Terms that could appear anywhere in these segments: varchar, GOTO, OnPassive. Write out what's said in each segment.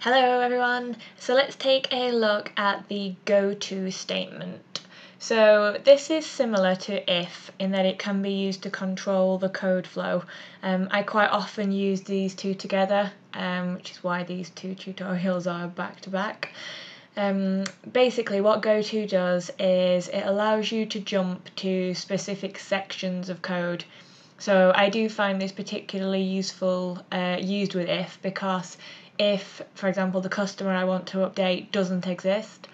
Hello everyone! So let's take a look at the GOTO statement. So this is similar to if in that it can be used to control the code flow. I quite often use these two together, which is why these two tutorials are back to back. Basically what GOTO does is it allows you to jump to specific sections of code. So I do find this particularly useful used with if, because if, for example, the customer I want to update doesn't exist,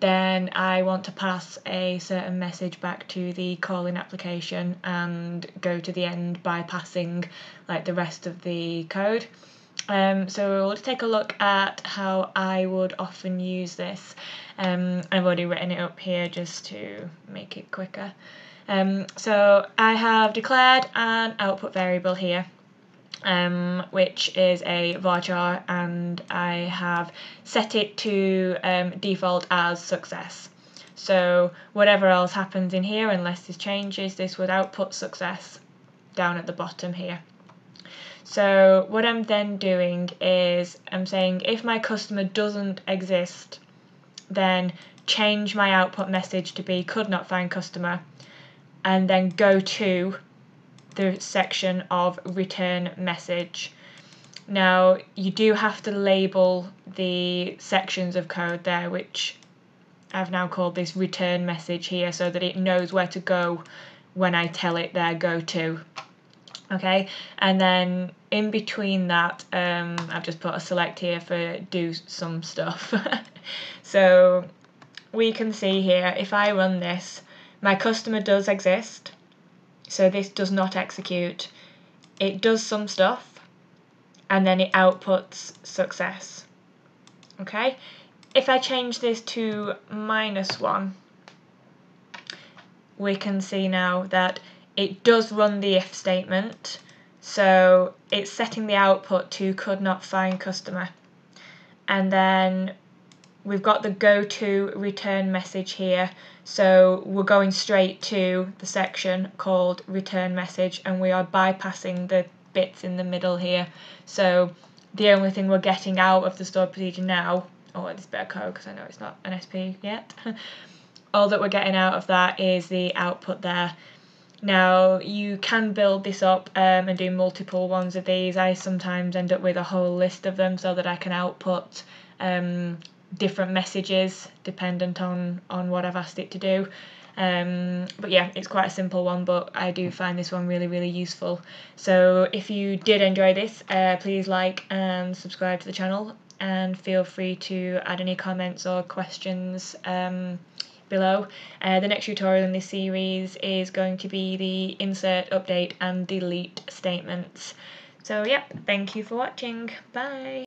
then I want to pass a certain message back to the call-in application and go to the end bypassing like the rest of the code. So we'll take a look at how I would often use this. I've already written it up here just to make it quicker. So I have declared an output variable here, which is a varchar, and I have set it to default as success. So whatever else happens in here, unless this changes, this would output success down at the bottom here. So what I'm then doing is I'm saying if my customer doesn't exist, then change my output message to be could not find customer, and then go to the section of return message. Now you do have to label the sections of code there, which I've now called this return message here, so that it knows where to go when I tell it there go to. Okay, and then in between that, I've just put a select here for do some stuff. So we can see here, if I run this, my customer does exist, so this does not execute. It does some stuff, and then it outputs success. Okay, if I change this to -1, we can see now that it does run the if statement, so it's setting the output to could not find customer. And then we've got the go to return message here, so we're going straight to the section called return message, and we are bypassing the bits in the middle here. So the only thing we're getting out of the stored procedure now, oh, this bit of code because I know it's not an SP yet, all that we're getting out of that is the output there. Now you can build this up and do multiple ones of these. I sometimes end up with a whole list of them so that I can output different messages dependent on what I've asked it to do. But yeah, it's quite a simple one, but I do find this one really useful. So if you did enjoy this, please like and subscribe to the channel, and feel free to add any comments or questions below. The next tutorial in this series is going to be the insert, update and delete statements. So yeah, thank you for watching. Bye!